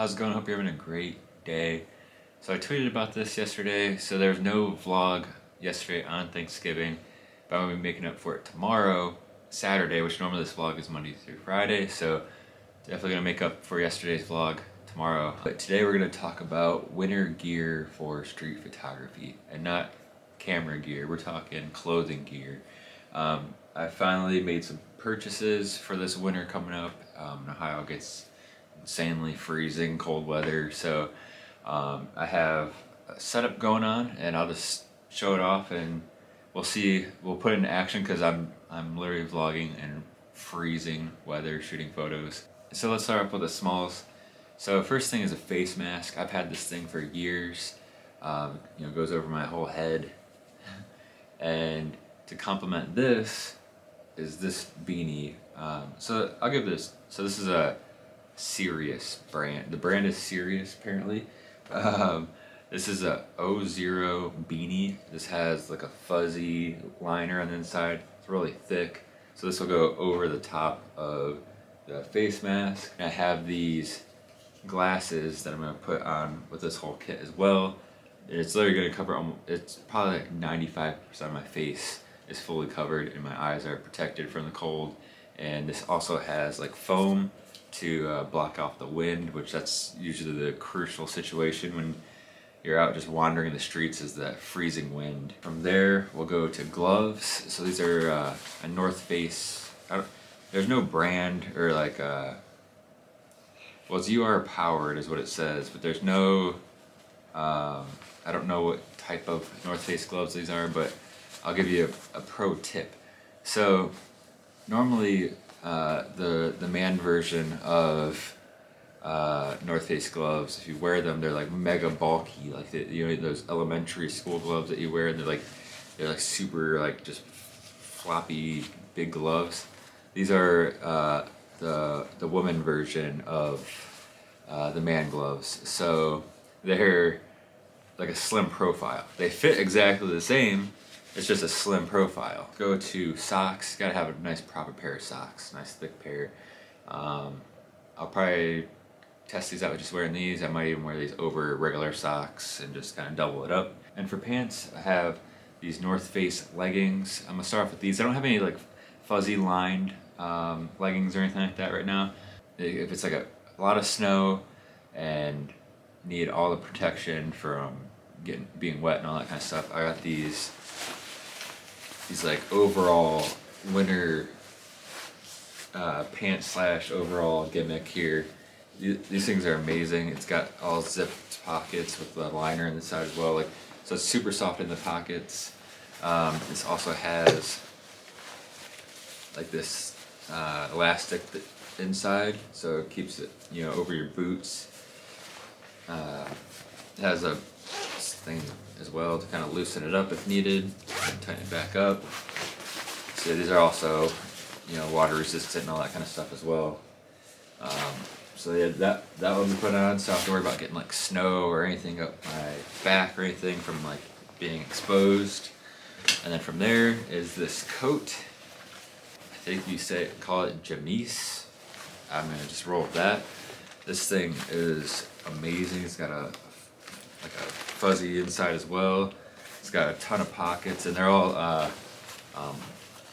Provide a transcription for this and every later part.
How's it going? Hope you're having a great day. So I tweeted about this yesterday. So there was no vlog yesterday on Thanksgiving, but I'm gonna be making up for it tomorrow, Saturday, which normally this vlog is Monday through Friday. So definitely gonna make up for yesterday's vlog tomorrow. But today we're gonna talk about winter gear for street photography, and not camera gear. We're talking clothing gear. I finally made some purchases for this winter coming up. Ohio gets insanely freezing cold weather, so I have a setup going on, and I'll just show it off and we'll see, we'll put it in action, because I'm literally vlogging in freezing weather shooting photos. So let's start off with the smalls. So first thing is a face mask. I've had this thing for years. You know, it goes over my whole head. And to complement this is this beanie. So I'll give this, so this is a Seirus brand. The brand is Seirus, apparently. This is a O-Zero beanie. This has like a fuzzy liner on the inside. It's really thick. So this will go over the top of the face mask. And I have these glasses that I'm gonna put on with this whole kit as well. And it's literally gonna cover, it's probably like 95% of my face is fully covered, and my eyes are protected from the cold. And this also has like foam to block off the wind, which that's usually the crucial situation when you're out just wandering the streets, is that freezing wind. From there, we'll go to gloves. So these are a North Face, there's no brand or like a, well, it's UR powered is what it says, but there's no, I don't know what type of North Face gloves these are, but I'll give you a pro tip. So normally the man version of North Face gloves, if you wear them, they're like mega bulky, like the, you know, those elementary school gloves that you wear, and they're like super like just floppy big gloves. These are the woman version of the man gloves. So they're like a slim profile. They fit exactly the same. It's just a slim profile. Go to socks. Gotta have a nice proper pair of socks, nice thick pair. I'll probably test these out with just wearing these. I might even wear these over regular socks and just kind of double it up. And for pants, I have these North Face leggings. I'm gonna start off with these. I don't have any like fuzzy lined leggings or anything like that right now. If it's like a lot of snow and need all the protection from being wet and all that kind of stuff, I got these. These like overall winter pants slash overall gimmick here. These things are amazing. It's got all zipped pockets with the liner on the side as well. Like, so it's super soft in the pockets. This also has like this elastic inside, so it keeps it, you know, over your boots. It has a thing as well to kind of loosen it up if needed, tighten it back up. So these are also, you know, water resistant and all that kind of stuff as well. So yeah, that one's put on, so I don't have to worry about getting like snow or anything up my back or anything from like being exposed. And then from there is this coat. I think you call it Gemyse. I'm gonna just roll with that. This thing is amazing. It's got a like a fuzzy inside as well. It's got a ton of pockets, and they're all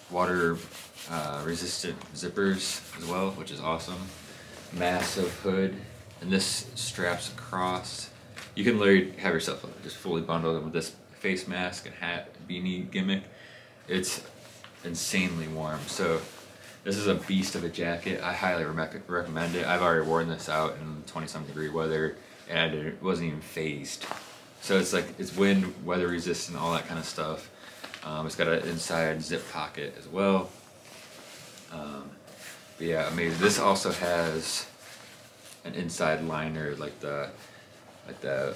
water resistant zippers as well, which is awesome. Massive hood, and this straps across. You can literally have yourself just fully bundled in with this face mask and hat beanie gimmick. It's insanely warm. So this is a beast of a jacket. I highly recommend it. I've already worn this out in 20-some degree weather, and it wasn't even phased. So it's like, it's wind, weather resistant, all that kind of stuff. It's got an inside zip pocket as well. But yeah, amazing. This also has an inside liner, like the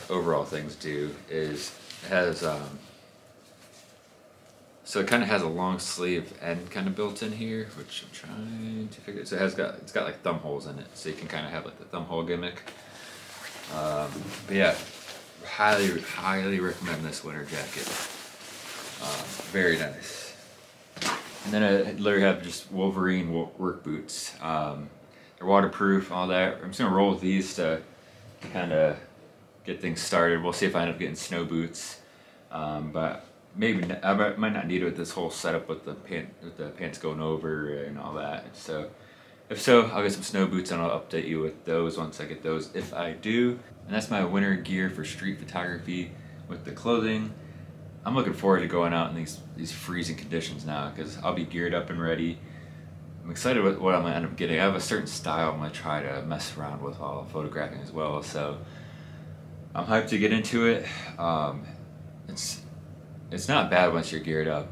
overall things do. It has, so it kind of has a long sleeve end kind of built in here, which I'm trying to figure. So it's got like thumb holes in it, so you can kind of have like the thumb hole gimmick. But yeah, highly recommend this winter jacket. Very nice. And then I literally have just Wolverine work boots. They're waterproof, all that. I'm just gonna roll with these to kind of get things started. We'll see if I end up getting snow boots, but maybe I might not need it with this whole setup with the pants going over and all that. So if so, I'll get some snow boots and I'll update you with those once I get those, if I do. And that's my winter gear for street photography with the clothing. I'm looking forward to going out in these freezing conditions now, because I'll be geared up and ready. I'm excited with what I'm going to end up getting. I have a certain style I'm going to try to mess around with while photographing as well, so I'm hyped to get into it. It's not bad once you're geared up,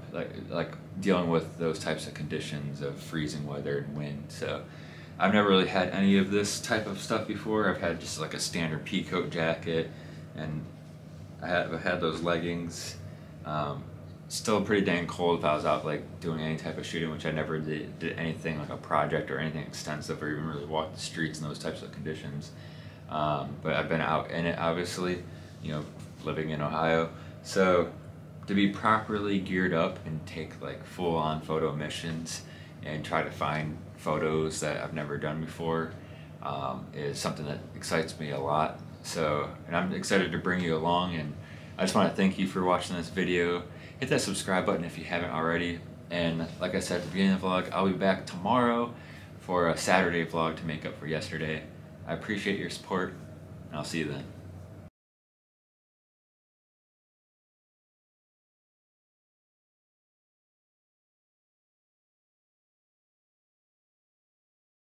like dealing with those types of conditions of freezing weather and wind. So I've never really had any of this type of stuff before. I've had just like a standard pea coat jacket, and I've had those leggings. Still pretty dang cold if I was out like doing any type of shooting, which I never did anything like a project or anything extensive, or even really walked the streets in those types of conditions. But I've been out in it, obviously, you know, living in Ohio. So to be properly geared up and take like full-on photo missions and try to find photos that I've never done before is something that excites me a lot. So, and I'm excited to bring you along, and I just want to thank you for watching this video. Hit that subscribe button if you haven't already. And like I said at the beginning of the vlog, I'll be back tomorrow for a Saturday vlog to make up for yesterday. I appreciate your support, and I'll see you then.